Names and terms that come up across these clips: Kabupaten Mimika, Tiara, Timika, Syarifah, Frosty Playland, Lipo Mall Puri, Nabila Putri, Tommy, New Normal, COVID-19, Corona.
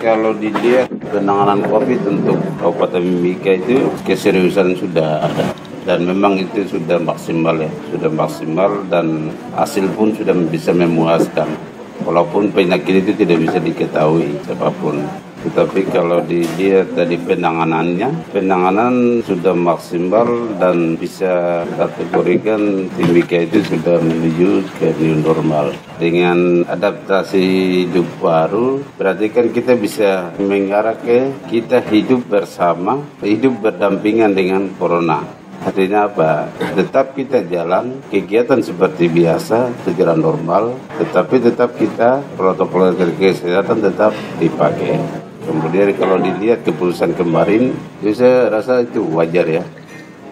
Kalau dilihat penanganan COVID untuk Kabupaten Mimika itu keseriusan sudah ada dan memang itu sudah maksimal ya, sudah maksimal dan hasil pun sudah bisa memuaskan. Walaupun penyakit itu tidak bisa diketahui siapapun, tetapi kalau dilihat dari penanganan sudah maksimal dan bisa kategorikan Timika itu sudah menuju ke new normal. Dengan adaptasi hidup baru, berarti kan kita bisa mengarah ke kita hidup bersama, hidup berdampingan dengan corona. Artinya apa? Tetap kita jalan, kegiatan seperti biasa, secara normal, tetapi tetap kita protokol kesehatan tetap dipakai. Kemudian kalau dilihat keputusan kemarin, saya rasa itu wajar ya.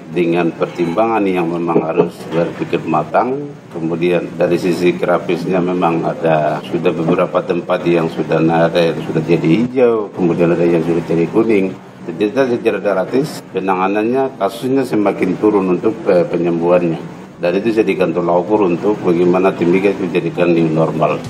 Dengan pertimbangan yang memang harus berpikir matang, kemudian dari sisi grafisnya memang ada sudah beberapa tempat yang sudah ada yang sudah jadi hijau, kemudian ada yang sudah jadi kuning. Jadi secara drastis penanganannya kasusnya semakin turun untuk penyembuhannya. Dan itu jadikan tolak ukur untuk bagaimana Timika itu dijadikan new normal.